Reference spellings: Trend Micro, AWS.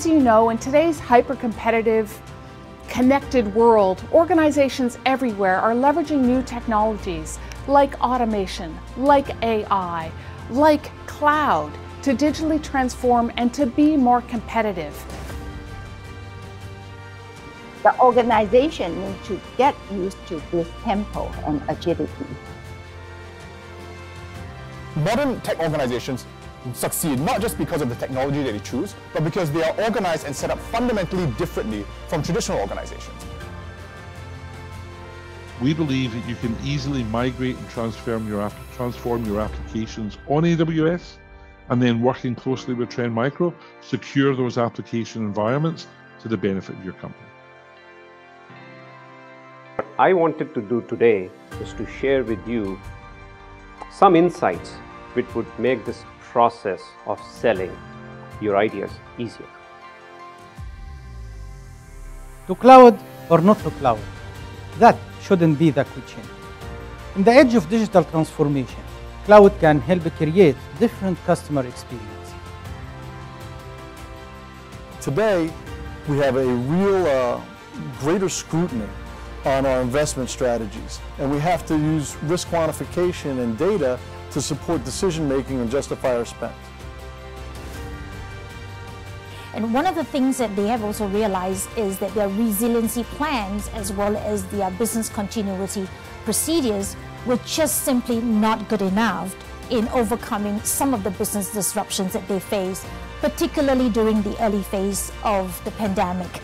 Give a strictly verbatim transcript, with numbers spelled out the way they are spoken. As you know, in today's hyper-competitive, connected world, organizations everywhere are leveraging new technologies like automation, like A I, like cloud, to digitally transform and to be more competitive. The organization needs to get used to this tempo and agility. Modern tech organizations succeed not just because of the technology that they choose, but because they are organized and set up fundamentally differently from traditional organizations. We believe that you can easily migrate and transform your, transform your applications on A W S, and then working closely with Trend Micro, secure those application environments to the benefit of your company. What I wanted to do today is to share with you some insights which would make this process of selling your ideas easier. To cloud or not to cloud, that shouldn't be the question. In the age of digital transformation, cloud can help create different customer experience. Today, we have a real uh, greater scrutiny on our investment strategies, and we have to use risk quantification and data to support decision-making and justify our spend. And one of the things that they have also realized is that their resiliency plans, as well as their business continuity procedures, were just simply not good enough in overcoming some of the business disruptions that they faced, particularly during the early phase of the pandemic.